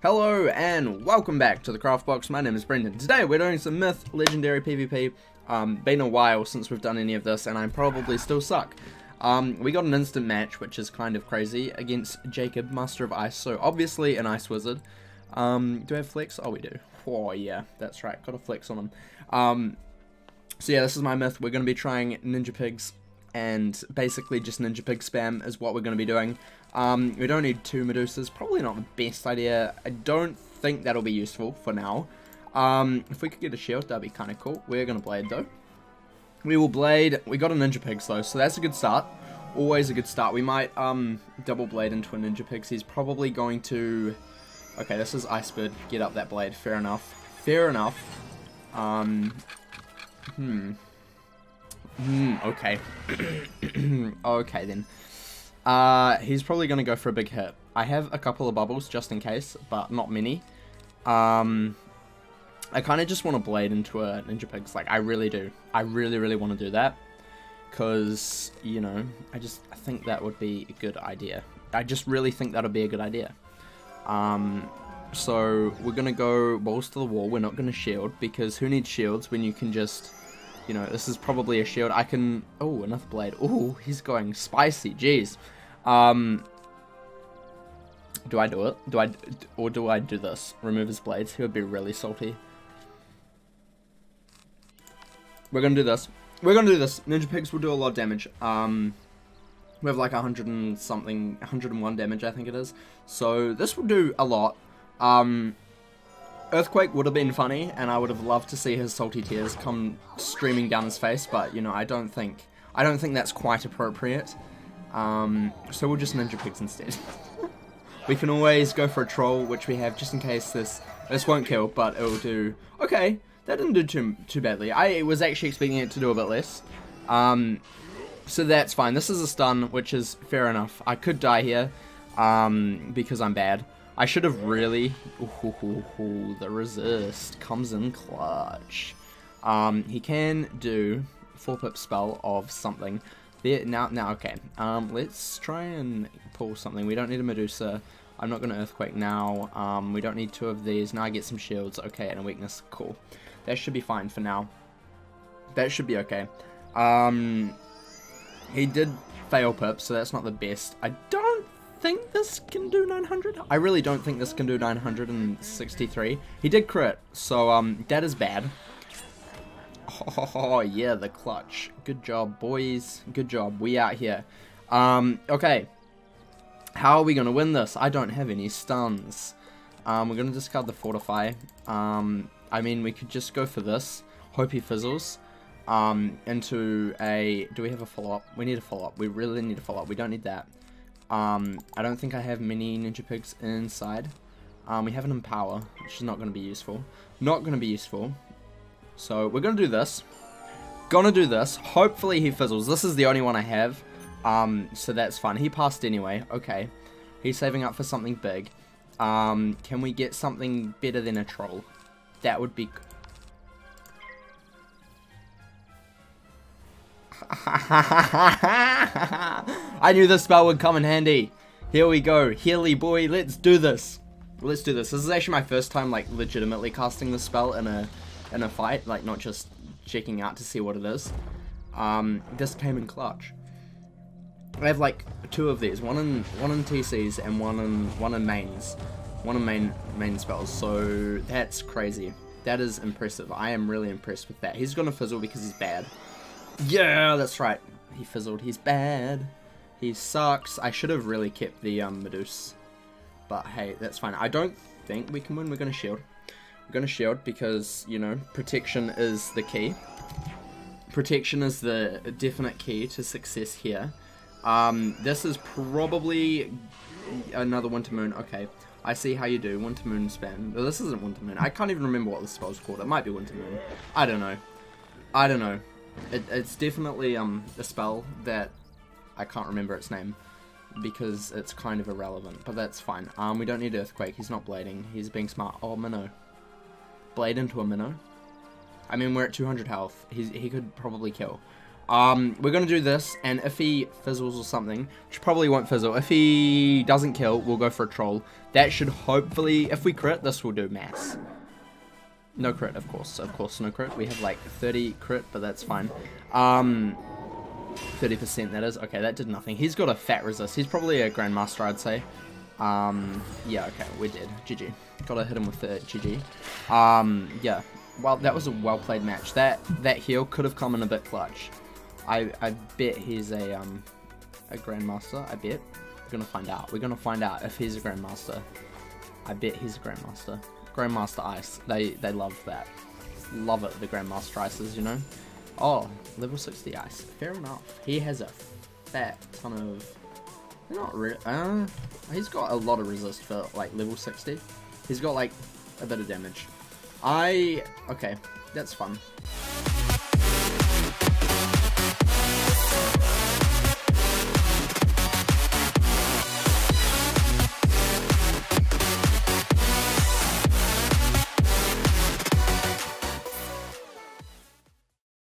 Hello and welcome back to the Craft Box. My name is Brendan. Today we're doing some Myth Legendary PvP. Been a while since we've done any of this and I probably still suck. We got an instant match, which is kind of crazy, against Jacob, Master of Ice, so obviously an Ice Wizard. Do I have flex? Oh, we do. Oh yeah, that's right, got a flex on him. So yeah, this is my myth. We're going to be trying Ninja Pigs, and basically just Ninja Pig spam is what we're going to be doing. We don't need two Medusas, probably not the best idea. I don't think that'll be useful for now. If we could get a shield, that'd be kind of cool. We're going to blade though. We will blade. We got a Ninja Pigs though, so that's a good start. Always a good start. We might double blade into a Ninja Pigs. He's probably going to... Okay, this is Ice Bird. Get up that blade. Fair enough. Fair enough. Okay. Okay then. He's probably going to go for a big hit. I have a couple of bubbles just in case, but not many. I kind of just want to blade into a Ninja Pigs. Like, I really do. I really want to do that. Because, you know, I think that would be a good idea. I just really think that would be a good idea. So, we're going to go balls to the wall. We're not going to shield, because who needs shields when you can just... You know, this is probably a shield. I can... Oh, another blade. Oh, he's going spicy. Jeez. Do I do it? Or do I do this? Remove his blades. He would be really salty. We're gonna do this. We're gonna do this. Ninja Pigs will do a lot of damage. We have like 100 and something, 101 damage, I think it is. So this will do a lot. Earthquake would have been funny, and I would have loved to see his salty tears come streaming down his face. But you know, I don't think that's quite appropriate. So we'll just Ninja Pigs instead. We can always go for a troll, which we have just in case this won't kill, but it'll do... Okay, that didn't do too badly. I was actually expecting it to do a bit less. So that's fine. This is a stun, which is fair enough. I could die here, because I'm bad. I should have really... Ooh, the resist comes in clutch. He can do 4-pip spell of something. There, now, okay. Let's try and pull something. We don't need a Medusa. I'm not going to Earthquake now. We don't need two of these. Now I get some shields. Okay, and a weakness. Cool. That should be fine for now. That should be okay. He did fail pip, so that's not the best. I don't think this can do 900. I really don't think this can do 963. He did crit, so that is bad. Oh yeah, the clutch. Good job, boys. Good job. We out here. Okay. How are we gonna win this? I don't have any stuns. We're gonna discard the fortify. I mean, we could just go for this. Hope he fizzles. Into a... Do we have a follow-up? We need a follow-up. We really need a follow-up. We don't need that. I don't think I have many Ninja Pigs inside. We have an empower, which is not gonna be useful. Not gonna be useful. So we're gonna do this. Gonna do this. Hopefully he fizzles. This is the only one I have. So that's fun. He passed anyway. Okay. He's saving up for something big. Can we get something better than a troll? That would be... I knew this spell would come in handy. Here we go. Healy boy. Let's do this. Let's do this. This is actually my first time, like, legitimately casting this spell in a fight, like not just checking out to see what it is. This came in clutch. I have like two of these, one in TCs and one in mains, one in main spells. So that's crazy. That is impressive. I am really impressed with that. He's gonna fizzle because he's bad. Yeah, that's right. He fizzled. He's bad. He sucks. I should have really kept the Medusa, but hey, that's fine. I don't think we can win. We're gonna shield. I'm gonna shield because, you know, protection is the key. Protection is the definite key to success here. This is probably another Winter Moon. Okay, I see how you do. Winter Moon spam. Well, this isn't Winter Moon. I can't even remember what this spell's called. It might be Winter Moon. I don't know. I don't know. It's definitely a spell that I can't remember its name, because it's kind of irrelevant, but that's fine. We don't need Earthquake. He's not blading. He's being smart. Oh, Minnow. Blade into a Minnow. I mean, we're at 200 health. He could probably kill. We're going to do this, and if he fizzles or something, which probably won't fizzle, if he doesn't kill, we'll go for a troll. That should hopefully, if we crit, this will do mass. No crit, of course no crit. We have like 30 crit, but that's fine. 30% that is. Okay, that did nothing. He's got a fat resist. He's probably a Grandmaster, I'd say. Yeah, okay, we're dead. GG. Gotta hit him with the GG. Yeah. Well, that was a well-played match. That heal could have come in a bit clutch. I bet he's a Grandmaster. I bet. We're gonna find out. We're gonna find out if he's a Grandmaster. I bet he's a Grandmaster. Grandmaster Ice. They love that. Love it, the Grandmaster Ices, you know? Oh, level 60 Ice. Fair enough. He has a fat ton of... Not really... he's got a lot of resist for, like, level 60. He's got, like, a bit of damage. Okay, that's fun.